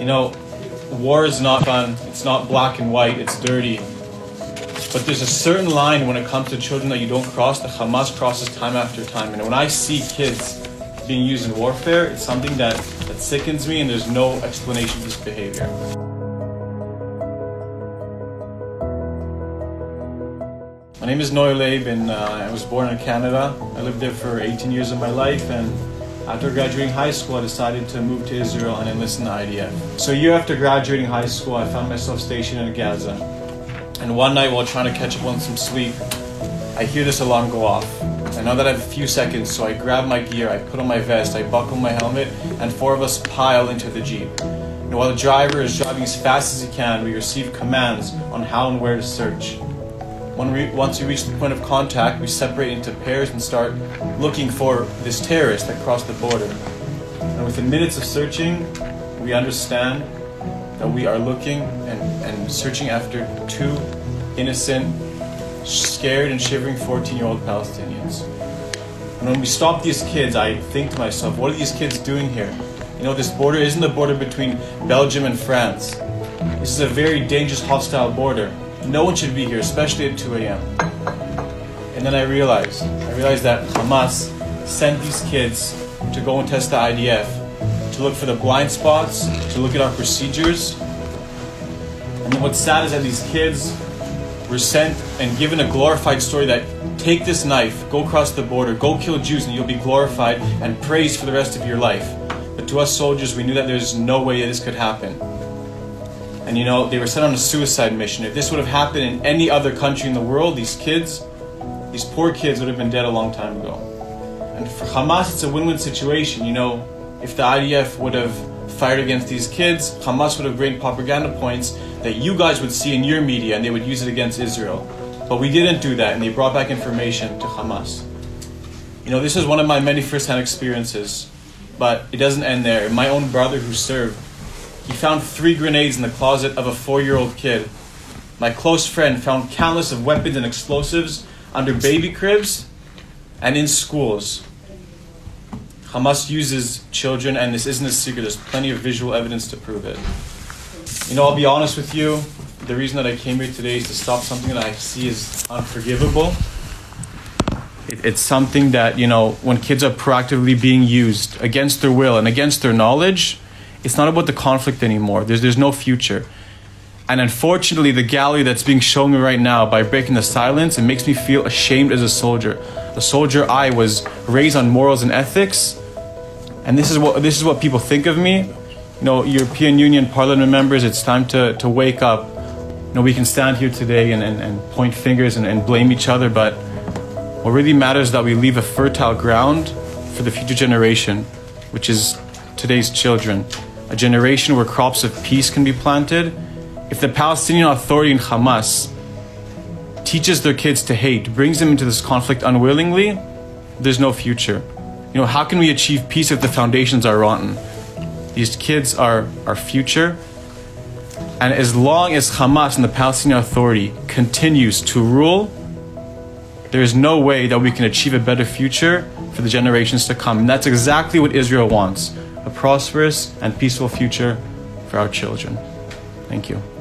You know, war is not fun, it's not black and white, it's dirty. But there's a certain line when it comes to children that you don't cross, that Hamas crosses time after time. And when I see kids being used in warfare, it's something that sickens me, and there's no explanation for this behavior. My name is Noy Leib, and I was born in Canada. I lived there for 18 years of my life, and after graduating high school, I decided to move to Israel and enlist in the IDF. So a year after graduating high school, I found myself stationed in Gaza. And one night, while trying to catch up on some sleep, I hear this alarm go off. I know that I have a few seconds, so I grab my gear, I put on my vest, I buckle my helmet, and four of us pile into the Jeep. And while the driver is driving as fast as he can, we receive commands on how and where to search. Once we reach the point of contact, we separate into pairs and start looking for this terrorist that crossed the border. And within minutes of searching, we understand that we are looking and searching after two innocent, scared and shivering 14-year-old Palestinians. And when we stopped these kids, I think to myself, what are these kids doing here? You know, this border isn't the border between Belgium and France. This is a very dangerous, hostile border. No one should be here, especially at 2 a.m. And then I realized that Hamas sent these kids to go and test the IDF, to look for the blind spots, to look at our procedures. And then what's sad is that these kids were sent and given a glorified story that take this knife, go across the border, go kill Jews, and you'll be glorified and praised for the rest of your life. But to us soldiers, we knew that there's no way that this could happen. And you know, they were sent on a suicide mission. If this would have happened in any other country in the world, these poor kids would have been dead a long time ago. And for Hamas, it's a win-win situation. You know, if the IDF would have fired against these kids, Hamas would have gained propaganda points that you guys would see in your media, and they would use it against Israel. But we didn't do that, and they brought back information to Hamas. You know, this is one of my many first-hand experiences, but it doesn't end there. My own brother who served, he found 3 grenades in the closet of a 4-year-old kid. My close friend found countless of weapons and explosives under baby cribs and in schools. Hamas uses children, and this isn't a secret. There's plenty of visual evidence to prove it. You know, I'll be honest with you, the reason that I came here today is to stop something that I see is unforgivable. It's something that, you know, when kids are proactively being used against their will and against their knowledge, it's not about the conflict anymore. There's no future. And unfortunately, the gallery that's being shown me right now, by breaking the silence, it makes me feel ashamed as a soldier. A soldier, I was raised on morals and ethics. And this is what people think of me. You know, European Union Parliament members, it's time to wake up. You know, we can stand here today and point fingers and blame each other, but what really matters is that we leave a fertile ground for the future generation, which is today's children. A generation where crops of peace can be planted. If the Palestinian Authority and Hamas teaches their kids to hate, brings them into this conflict unwillingly, there's no future. You know, how can we achieve peace if the foundations are rotten? These kids are our future. And as long as Hamas and the Palestinian Authority continues to rule, there is no way that we can achieve a better future for the generations to come. And that's exactly what Israel wants. A prosperous and peaceful future for our children. Thank you.